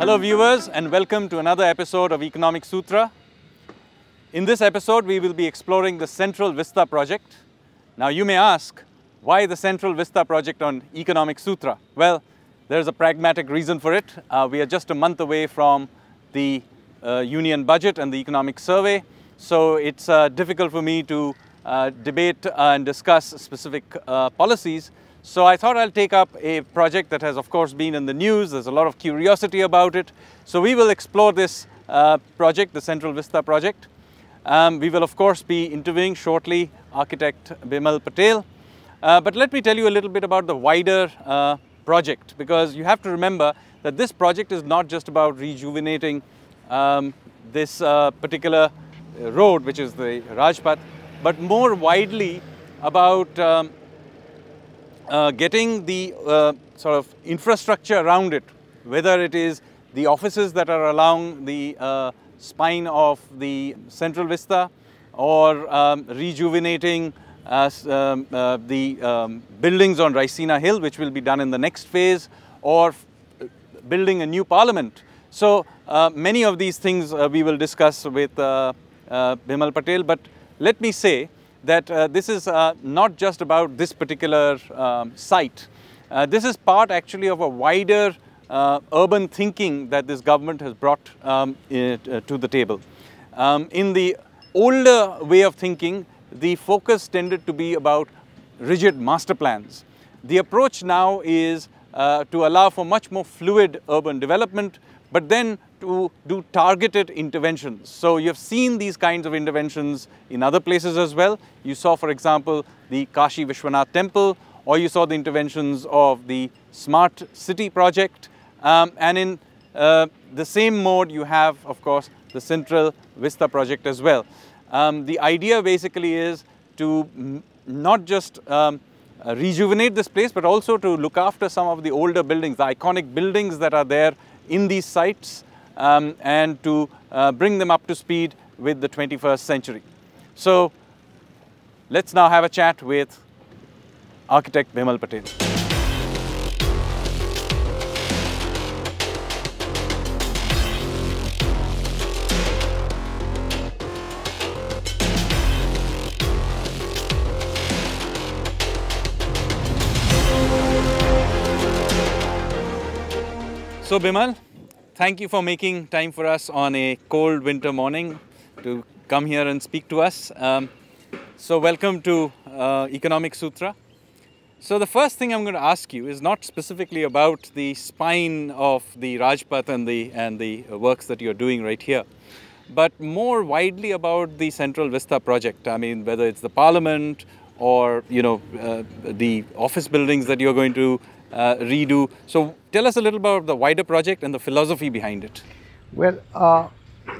Hello viewers and welcome to another episode of Economic Sutra. In this episode we will be exploring the Central Vista Project. Now you may ask, why the Central Vista Project on Economic Sutra? Well, there's a pragmatic reason for it. We are just a month away from the Union Budget and the Economic Survey, so it's difficult for me to debate and discuss specific policies. So I thought I'll take up a project that has of course been in the news. There's a lot of curiosity about it. So we will explore this project, the Central Vista Project. We will of course be interviewing shortly architect Bimal Patel. But let me tell you a little bit about the wider project, because you have to remember that this project is not just about rejuvenating this particular road, which is the Rajpath, but more widely about getting the sort of infrastructure around it, whether it is the offices that are along the spine of the Central Vista, or rejuvenating the buildings on Raisina Hill, which will be done in the next phase, or building a new parliament. So many of these things we will discuss with Bimal Patel, but let me say that this is not just about this particular site. This is part actually of a wider urban thinking that this government has brought to the table. In the older way of thinking, the focus tended to be about rigid master plans. The approach now is to allow for much more fluid urban development, but then to do targeted interventions. So you've seen these kinds of interventions in other places as well. You saw, for example, the Kashi Vishwanath temple, or you saw the interventions of the Smart City project. And in the same mode, you have, of course, the Central Vista project as well. The idea basically is to not just rejuvenate this place, but also to look after some of the older buildings, the iconic buildings that are there in these sites, and to bring them up to speed with the 21st century. So let's now have a chat with architect Bimal Patel. So Bimal, thank you for making time for us on a cold winter morning to come here and speak to us. So welcome to Economic Sutra. So the first thing I'm going to ask you is not specifically about the spine of the Rajpath and the works that you're doing right here, but more widely about the Central Vista project. I mean, whether it's the parliament or, you know, the office buildings that you're going to redo. So tell us a little about the wider project and the philosophy behind it. Well,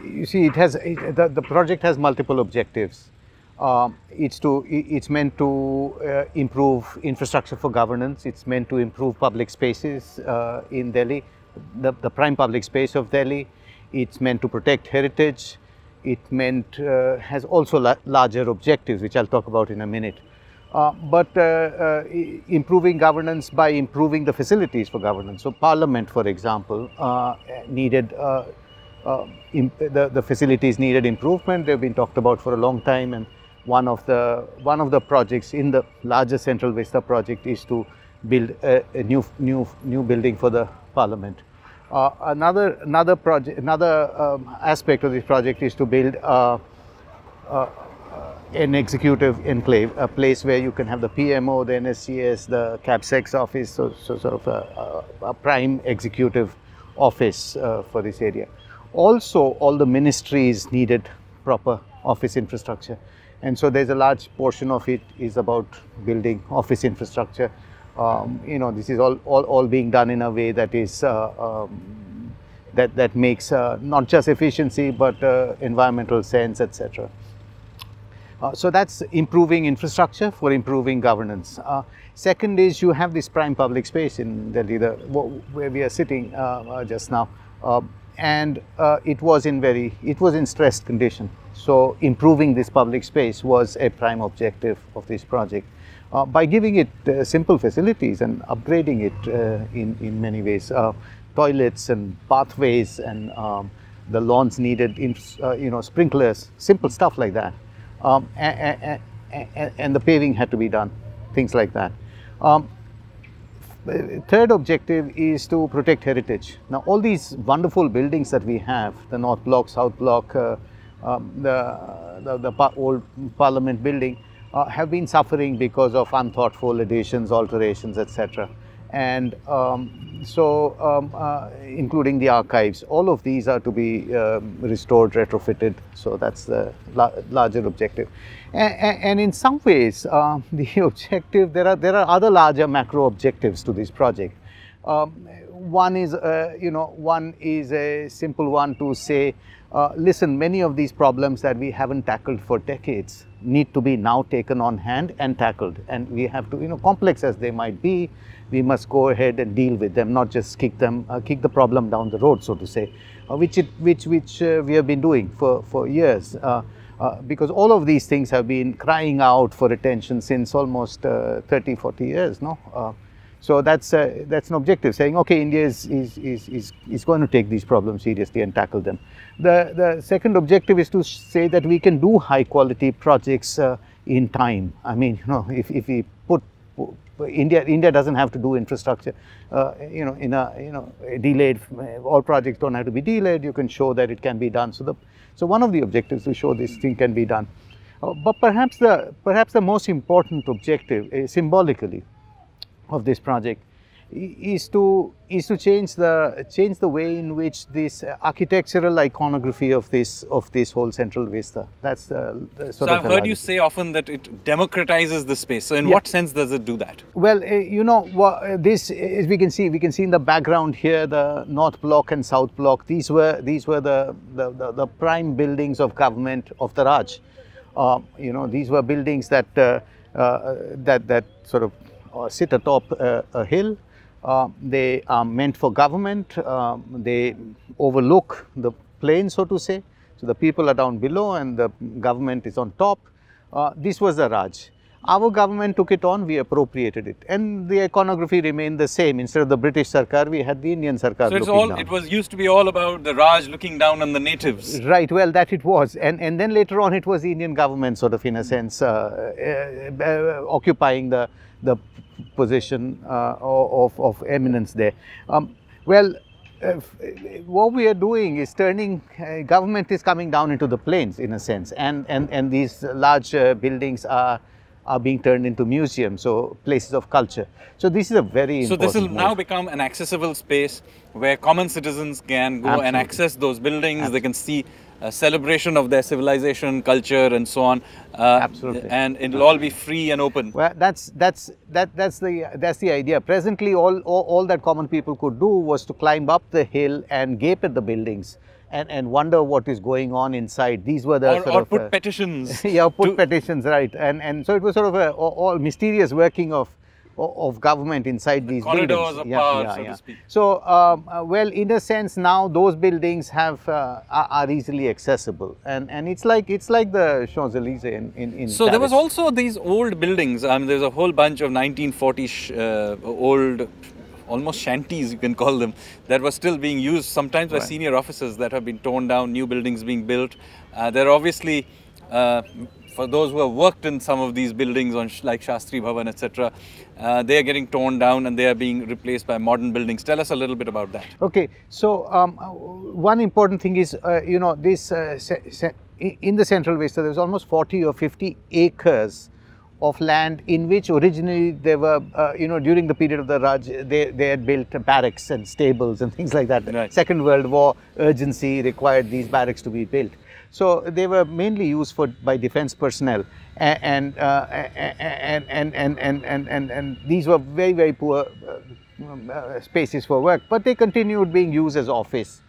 you see, it has the project has multiple objectives. It's meant to improve infrastructure for governance. It's meant to improve public spaces in Delhi, the prime public space of Delhi. It's meant to protect heritage. It meant has also larger objectives, which I'll talk about in a minute. But improving governance by improving the facilities for governance. So Parliament, for example, needed the facilities needed improvement. They've been talked about for a long time, and one of the projects in the larger Central Vista project is to build a new building for the Parliament. Another aspect of this project is to build an executive enclave, a place where you can have the PMO, the NSCS, the CAPSEC office, so sort of a prime executive office for this area. Also, all the ministries needed proper office infrastructure, and so there's a large portion of it is about building office infrastructure. You know, this is all being done in a way that is that makes not just efficiency but environmental sense, etc. So that's improving infrastructure for improving governance. Second is you have this prime public space in Delhi, where we are sitting just now, and it was in stressed condition. So improving this public space was a prime objective of this project by giving it simple facilities and upgrading it in many ways. toilets and pathways and the lawns needed, sprinklers, simple stuff like that. And the paving had to be done, things like that. Third objective is to protect heritage. Now, all these wonderful buildings that we have, the North Block, South Block, the old Parliament building, have been suffering because of unthoughtful additions, alterations, etc. And including the archives, all of these are to be restored, retrofitted. So that's the larger objective. And in some ways, the objective, there are other larger macro objectives to this project. One is a simple one to say, listen, many of these problems that we haven't tackled for decades need to be now taken on hand and tackled, and we have to, complex as they might be, we must go ahead and deal with them, not just kick the problem down the road, so to say, which we have been doing for years, because all of these things have been crying out for attention since almost 30-40 years, no? So that's an objective, saying, okay, India is going to take these problems seriously and tackle them. The second objective is to say that we can do high quality projects in time. I mean, if we put India doesn't have to do infrastructure, delayed. All projects don't have to be delayed. You can show that it can be done. So one of the objectives to show this thing can be done. But perhaps the most important objective, symbolically, of this project is to change the way in which this architectural iconography of this whole Central Vista. That's the sort of. So I've heard you say often that it democratizes the space. So in what sense does it do that? Well, this, as we can see in the background here, the North Block and South Block. These were the prime buildings of government of the Raj. These were buildings that sort of. Or sit atop a hill. They are meant for government. They overlook the plain, so to say. So the people are down below and the government is on top. This was the Raj. Our government took it on, we appropriated it. And the iconography remained the same. Instead of the British Sarkar, we had the Indian Sarkar. So it's all, it was used to be all about the Raj looking down on the natives. Right, well, that it was. And then later on, it was the Indian government sort of, in a sense, occupying the position of eminence there. What we are doing is turning, government is coming down into the plains, in a sense. And these large buildings are being turned into museums, so places of culture. So this is a very important. So this will now become an accessible space where common citizens can go and access those buildings. Absolutely. They can see a celebration of their civilization, culture, and so on. Absolutely. And it will all be free and open. Well, that's the idea. Presently, all that common people could do was to climb up the hill and gape at the buildings. And wonder what is going on inside. These were the sort of petitions. Yeah, put petitions, right. And so it was sort of a all mysterious working of government inside these buildings. Corridors of power, so to speak. So, in a sense, now those buildings are easily accessible, and it's like the Champs Elysees in so Paris. There was also these old buildings. I mean, there's a whole bunch of 1940s old. Almost shanties, you can call them, that were still being used sometimes by senior officers that have been torn down, new buildings being built. There are obviously, for those who have worked in some of these buildings, like Shastri Bhavan, etc., they are getting torn down and they are being replaced by modern buildings. Tell us a little bit about that. Okay, so one important thing is, in the Central Vista, there's almost 40 or 50 acres of land in which originally they were, during the period of the Raj, they had built barracks and stables and things like that. Right. Second World War urgency required these barracks to be built. So they were mainly used by defense personnel, and these were very, very poor spaces for work, but they continued being used as office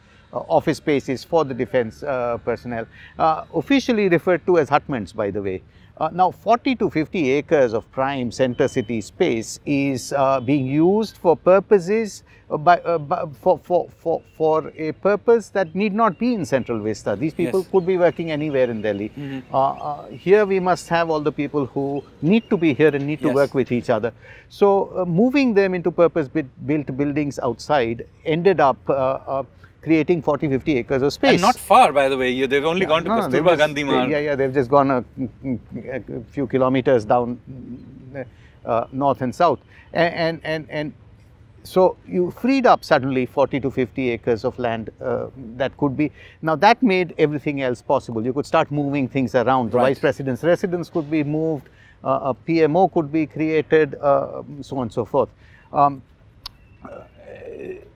spaces for the defense personnel, officially referred to as hutments, by the way. Now, 40 to 50 acres of prime center city space is being used for purposes for a purpose that need not be in Central Vista. These people could be working anywhere in Delhi. Mm-hmm. Here we must have all the people who need to be here and need to work with each other. So moving them into purpose-built buildings outside ended up creating 40-50 acres of space. And not far, by the way. They've only gone to Kasturba Gandhi Marg. Yeah, they've just gone a few kilometers down north and south. And so you freed up suddenly 40 to 50 acres of land that could be. Now that made everything else possible. You could start moving things around. The Vice President's residence could be moved, a PMO could be created, so on and so forth.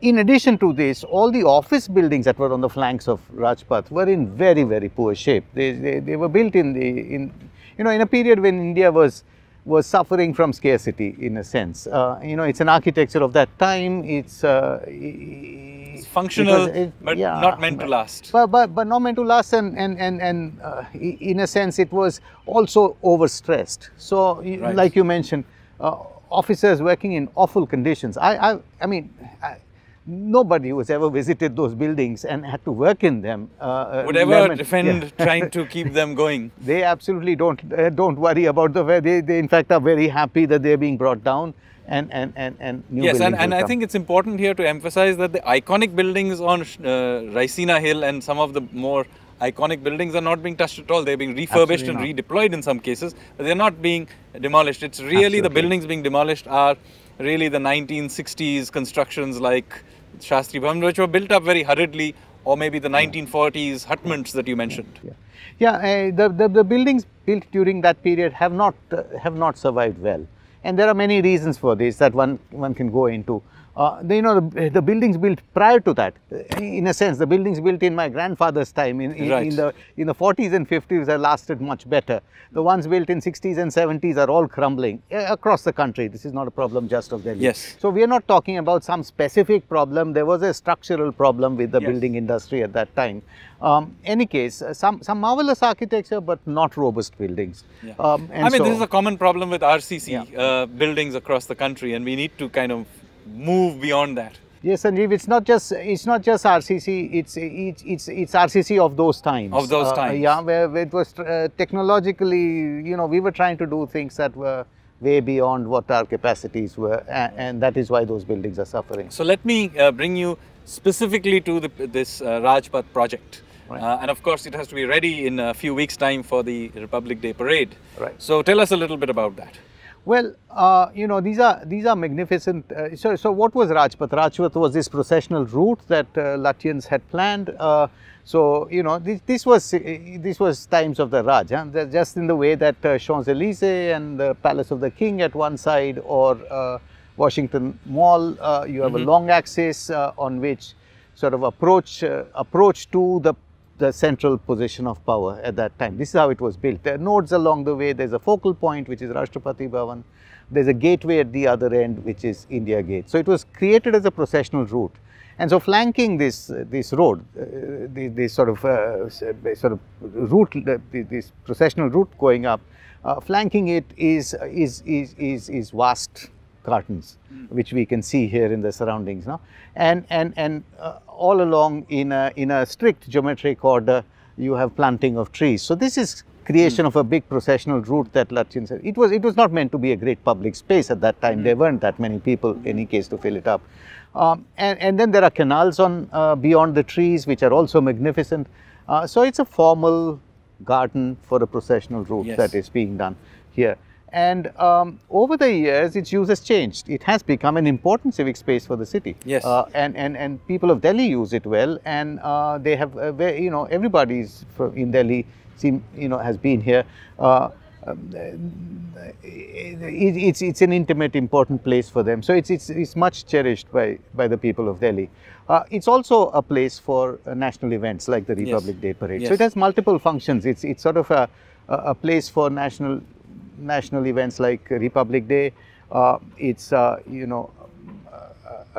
In addition to this, all the office buildings that were on the flanks of Rajpath were in very, very poor shape. They were built in the in a period when India was suffering from scarcity, in a sense. It's an architecture of that time. It's functional, but not meant to last. But not meant to last, and in a sense, it was also overstressed. So, like you mentioned, officers working in awful conditions. I mean, nobody who has ever visited those buildings and had to work in them would ever defend trying to keep them going. They absolutely don't worry about the way. They in fact are very happy that they're being brought down and new buildings. Yes, and I think it's important here to emphasize that the iconic buildings on Raisina Hill and some of the more iconic buildings are not being touched at all. They're being refurbished and redeployed in some cases, but they're not being demolished. It's really the buildings being demolished are really the 1960s constructions like Shastri Bhawan, which were built up very hurriedly, or maybe the 1940s hutments that you mentioned. The buildings built during that period have not survived well, and there are many reasons for this that one can go into. The buildings built prior to that, in a sense, the buildings built in my grandfather's time in the 40s and 50s have lasted much better. The ones built in 60s and 70s are all crumbling across the country. This is not a problem just of Delhi. Yes. So we are not talking about some specific problem. There was a structural problem with the building industry at that time. Any case, some marvelous architecture, but not robust buildings. Yeah. This is a common problem with RCC buildings across the country, and we need to kind of move beyond that. Yes, Sanjeev, it's not just RCC. It's RCC of those times. Of those times. Yeah, where it was technologically, we were trying to do things that were way beyond what our capacities were, and that is why those buildings are suffering. So let me bring you specifically to this Rajpath project. Right. And of course, it has to be ready in a few weeks' time for the Republic Day parade. Right. So tell us a little bit about that. Well, these are magnificent. So what was Rajpath? Rajpath was this processional route that Lutyens had planned. This was times of the Raj, just in the way that Champs Elysees and the Palace of the King at one side, or Washington Mall, you have a long axis on which sort of approach to the central position of power at that time. This is how it was built. There are nodes along the way. There's a focal point, which is Rashtrapati Bhavan. There's a gateway at the other end, which is India Gate. So it was created as a processional route. And so flanking this road, this processional route going up, flanking it is vast cartons, which we can see here in the surroundings now, and all along in a strict geometric order, you have planting of trees. So this is creation of a big processional route that Lutyens said. It was not meant to be a great public space at that time. There weren't that many people, in any case, to fill it up. And then there are canals on beyond the trees, which are also magnificent. So it's a formal garden for a processional route that is being done here. And over the years, its use has changed. It has become an important civic space for the city. Yes. And people of Delhi use it well, and they have, everybody's in Delhi has been here. It's an intimate, important place for them. So it's much cherished by the people of Delhi. It's also a place for national events like the Republic Day Parade. Yes. So it has multiple functions. It's sort of a place for national events like Republic Day. It's a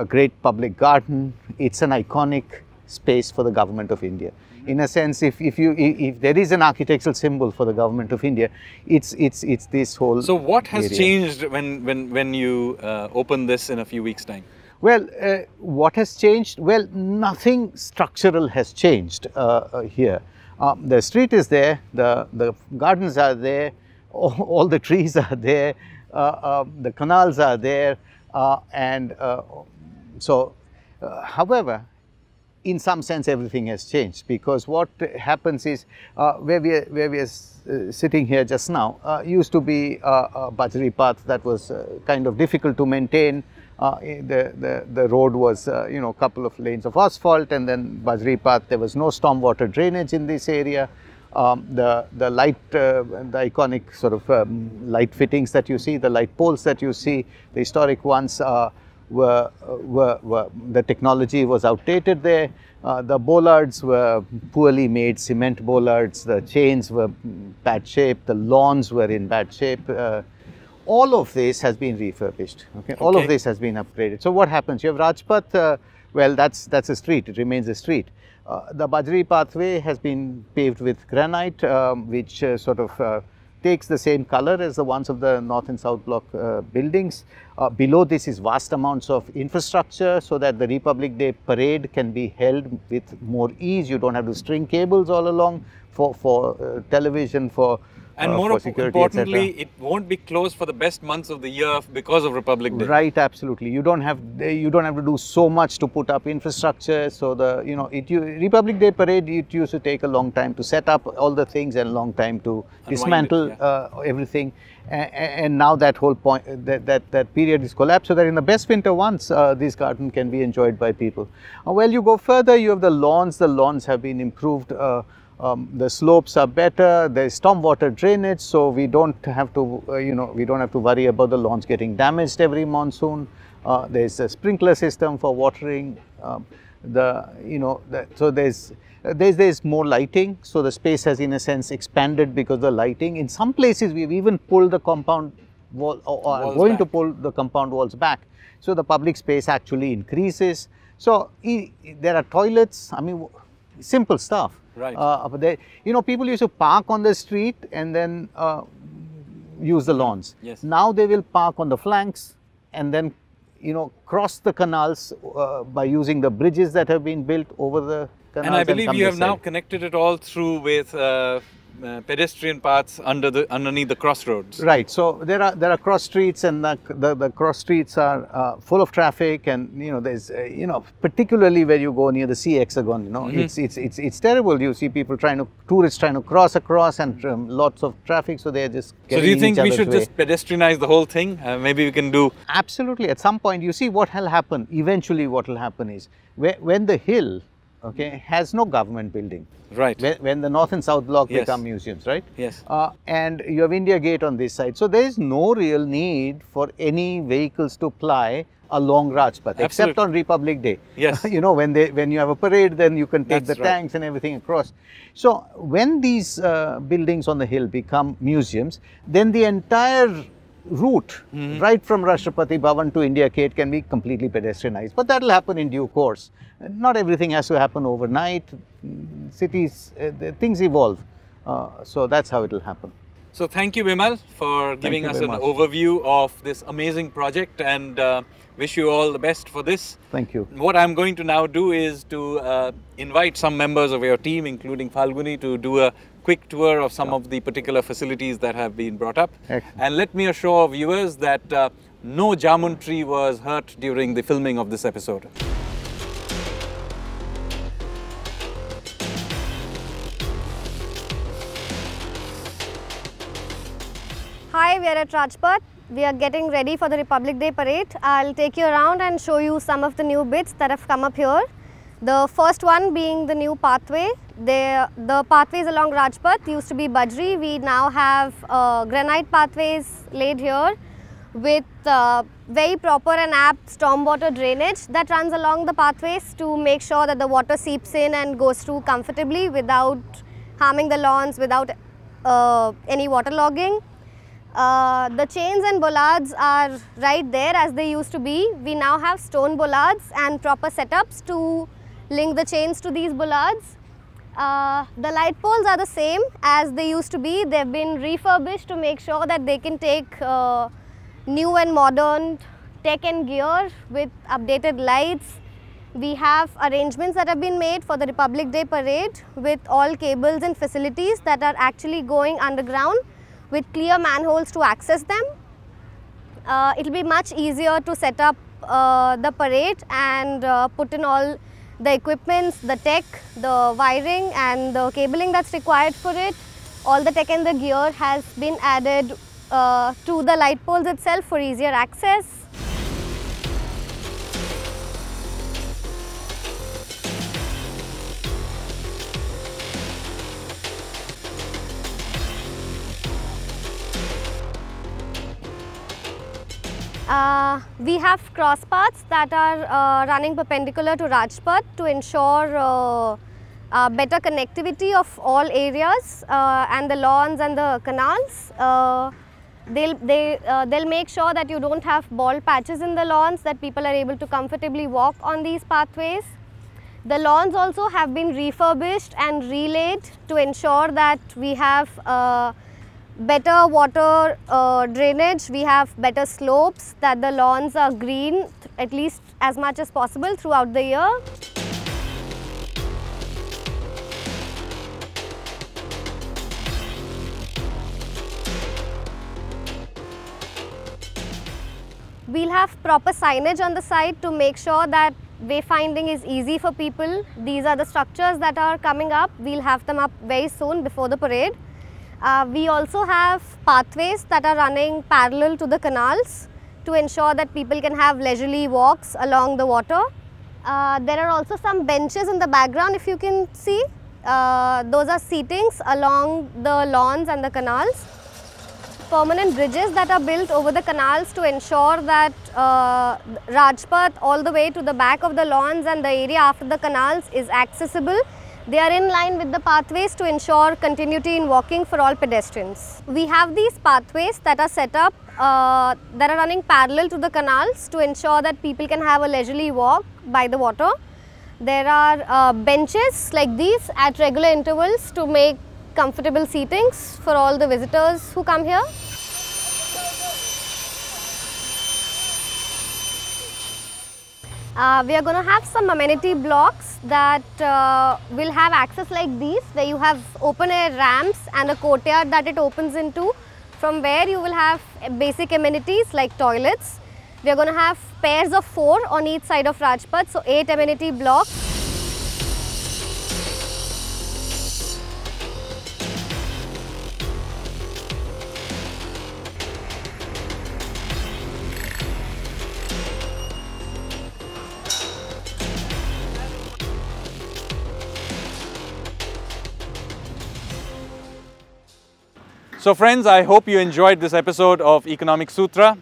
great public garden. It's an iconic space for the government of India. In a sense, if there is an architectural symbol for the government of India, it's this whole. So what has changed when you open this in a few weeks' time? Well, what has changed? Well, nothing structural has changed here. The street is there, the gardens are there, all the trees are there, the canals are there, however, in some sense, everything has changed, because what happens is where we are sitting here just now used to be a Bajri path that was kind of difficult to maintain. The road was you know, couple of lanes of asphalt, and then Bajri path. There was no stormwater drainage in this area. The light, the iconic sort of light fittings that you see, the light poles that you see, the historic ones. The technology was outdated there. The bollards were poorly made cement bollards. The chains were bad shape. The lawns were in bad shape. All of this has been refurbished. Okay? Okay. All of this has been upgraded. So what happens? You have Rajpath. Well, that's a street. It remains a street. The Bajri pathway has been paved with granite, which sort of takes the same color as the ones of the North and South Block buildings. Below this is vast amounts of infrastructure so that the Republic Day parade can be held with more ease. You don't have to string cables all along for television, for and more security, importantly, etc. It won't be closed for the best months of the year because of Republic Day. Right, absolutely. You don't have to do so much to put up infrastructure. So the Republic Day parade, it used to take a long time to set up all the things and a long time to dismantle everything. And now that whole point, that period is collapsed, so that in the best winter once, this garden can be enjoyed by people. Well, you go further. You have the lawns. The lawns have been improved. The slopes are better. There is stormwater drainage, so we don't have to, worry about the lawns getting damaged every monsoon. There is a sprinkler system for watering. So there's more lighting. So the space has, in a sense, expanded because of the lighting. In some places, we've even pulled the compound wall, or are going to pull the compound walls back. So the public space actually increases. So there are toilets. I mean, simple stuff. Right. People used to park on the street and then use the lawns. Yes. Now they will park on the flanks and then, cross the canals by using the bridges that have been built over the canals. And I believe you have now connected it all through with pedestrian paths underneath the crossroads. Right. So there are cross streets, and the cross streets are full of traffic, and there's particularly where you go near the C hexagon, it's terrible. You see people tourists trying to cross across, and lots of traffic. So they're just. So do you think we should just pedestrianize the whole thing? Maybe we can do. Absolutely. At some point, you see what will happen. Eventually, what will happen is when the hill. Okay, has no government building. Right. When the North and South Block become museums, right? Yes. And you have India Gate on this side. So there is no real need for any vehicles to ply along Rajpath, except on Republic Day. Yes. When you have a parade, then you can take tanks and everything across. So when these buildings on the hill become museums, then the entire route, right from Rashtrapati Bhavan to India Gate, can be completely pedestrianized. But that will happen in due course. Not everything has to happen overnight. Cities, things evolve. So that's how it will happen. So thank you, Bimal, for giving us an overview of this amazing project, and wish you all the best for this. Thank you. What I'm going to now do is to invite some members of your team, including Falguni, to do a quick tour of some of the particular facilities that have been brought up. Excellent. And let me assure viewers that no jamun tree was hurt during the filming of this episode. Hi, we are at Rajpath. We are getting ready for the Republic Day parade. I'll take you around and show you some of the new bits that have come up here. The first one being the new pathway. The pathways along Rajpath used to be Bajri. We now have granite pathways laid here with very proper and apt stormwater drainage that runs along the pathways to make sure that the water seeps in and goes through comfortably without harming the lawns, without any waterlogging. The chains and bollards are right there as they used to be. We now have stone bollards and proper setups to link the chains to these bollards. The light poles are the same as they used to be. They've been refurbished to make sure that they can take new and modern tech and gear with updated lights. We have arrangements that have been made for the Republic Day parade with all cables and facilities that are actually going underground with clear manholes to access them. It'll be much easier to set up the parade and put in all the equipments, the tech, the wiring and the cabling that's required for it. All the tech and the gear has been added to the light poles itself for easier access. We have cross paths that are running perpendicular to Rajpath to ensure better connectivity of all areas and the lawns and the canals. They'll make sure that you don't have bald patches in the lawns, that people are able to comfortably walk on these pathways. The lawns also have been refurbished and relaid to ensure that we have better water drainage, we have better slopes, that the lawns are green at least as much as possible throughout the year. We'll have proper signage on the site to make sure that wayfinding is easy for people. These are the structures that are coming up. We'll have them up very soon before the parade. We also have pathways that are running parallel to the canals to ensure that people can have leisurely walks along the water. There are also some benches in the background, if you can see. Those are seatings along the lawns and the canals. Permanent bridges that are built over the canals to ensure that Rajpath all the way to the back of the lawns and the area after the canals is accessible. They are in line with the pathways to ensure continuity in walking for all pedestrians. We have these pathways that are set up, that are running parallel to the canals to ensure that people can have a leisurely walk by the water. There are benches like these at regular intervals to make comfortable seatings for all the visitors who come here. We are going to have some amenity blocks that will have access like these, where you have open air ramps and a courtyard that it opens into, from where you will have basic amenities like toilets. We are going to have pairs of 4 on each side of Rajpath, so 8 amenity blocks. So friends, I hope you enjoyed this episode of Economic Sutra.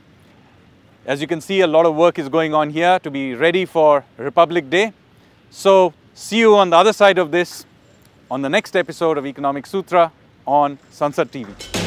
As you can see, a lot of work is going on here to be ready for Republic Day. So see you on the other side of this on the next episode of Economic Sutra on Sansad TV.